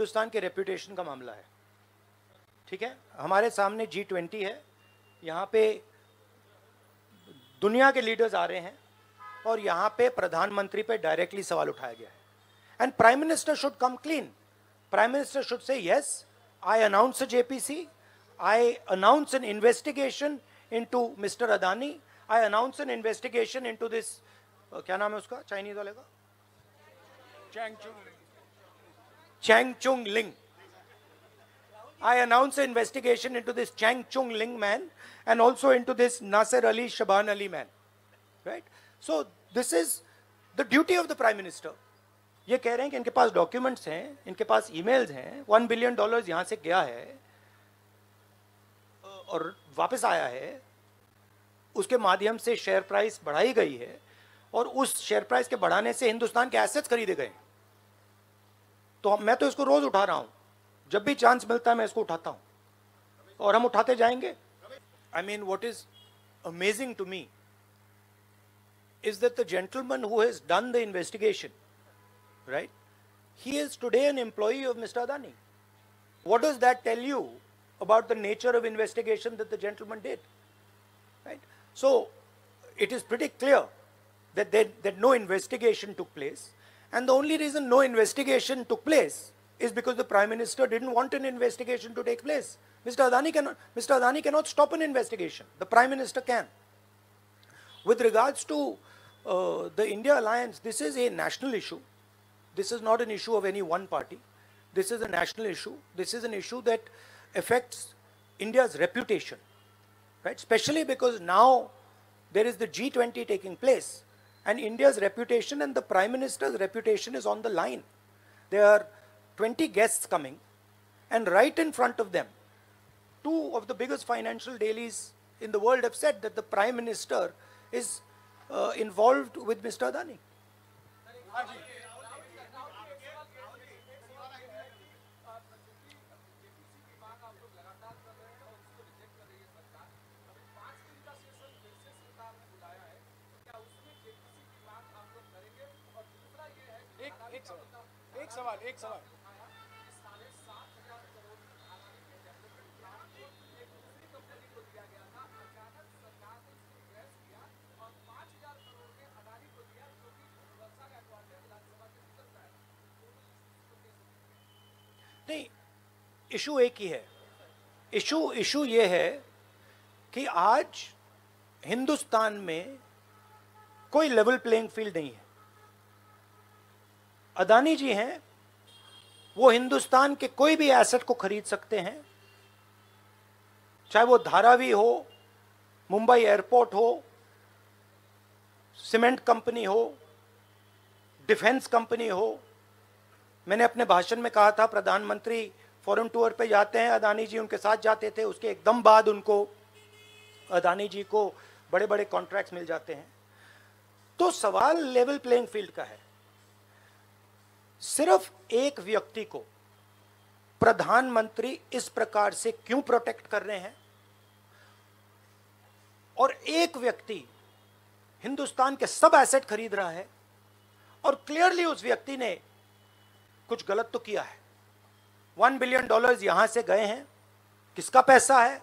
हिंदुस्तान के रेपुटेशन का मामला है, ठीक है। हमारे सामने G20 है, यहाँ पे दुनिया के लीडर्स आ रहे हैं और यहाँ पे प्रधानमंत्री पे डायरेक्टली सवाल उठाया गया है। And prime minister should come clean, prime minister should say yes I announce JPC, I announce an investigation into mister Adani, I announce an investigation into this, क्या नाम है उसका चाइनीज वाले का, Chang Chung Ling. I announce an investigation into this Chang Chung Ling man and also into this Nasir Ali Shaban Ali man, right? So this is the duty of the Prime Minister. ये कह रहे हैं कि इनके पास documents हैं, इनके पास emails हैं, $1 billion यहाँ से गया है और वापस आया है, उसके माध्यम से share price बढ़ाई गई है और उस share price के बढ़ाने से हिंदुस्तान के assets खरीदे गए। तो मैं तो इसको रोज उठा रहा हूं, जब भी चांस मिलता है मैं इसको उठाता हूं और हम उठाते जाएंगे। I mean what is amazing to me is that the gentleman who has done the investigation, right, he is today an employee of mister Adani. What does that tell you about the nature of investigation that the gentleman did, right? So it is pretty clear that no investigation took place. And the only reason no investigation took place is because the Prime Minister didn't want an investigation to take place. Mr. Adani cannot stop an investigation. The Prime Minister can. With regards to the India alliance, this is a national issue. This is not an issue of any one party. This is a national issue. This is an issue that affects India's reputation, right? Especially because now there is the G20 taking place. And India's reputation and the Prime Minister's reputation is on the line. There are 20 guests coming, and right in front of them, two of the biggest financial dailies in the world have said that the Prime Minister is involved with Mr. Adani. एक सवाल नहीं, issue एक ही है। Issue ये है कि आज हिंदुस्तान में कोई लेवल प्लेइंग फील्ड नहीं है। अडानी जी हैं, वो हिंदुस्तान के कोई भी एसेट को खरीद सकते हैं, चाहे वो धारावी हो, मुंबई एयरपोर्ट हो, सीमेंट कंपनी हो, डिफेंस कंपनी हो। मैंने अपने भाषण में कहा था, प्रधानमंत्री फॉरेन टूर पे जाते हैं, अडानी जी उनके साथ जाते थे, उसके एकदम बाद उनको अडानी जी को बड़े बड़े कॉन्ट्रैक्ट्स मिल जाते हैं। तो सवाल लेवल प्लेइंग फील्ड का है। सिर्फ एक व्यक्ति को प्रधानमंत्री इस प्रकार से क्यों प्रोटेक्ट कर रहे हैं और एक व्यक्ति हिंदुस्तान के सब एसेट खरीद रहा है और क्लियरली उस व्यक्ति ने कुछ गलत तो किया है। $1 billion यहां से गए हैं, किसका पैसा है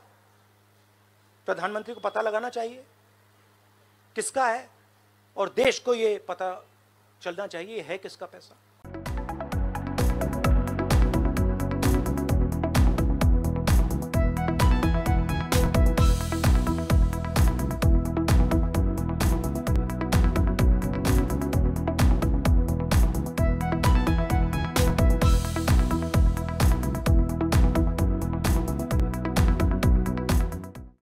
प्रधानमंत्री को पता लगाना चाहिए किसका है, और देश को यह पता चलना चाहिए है किसका पैसा।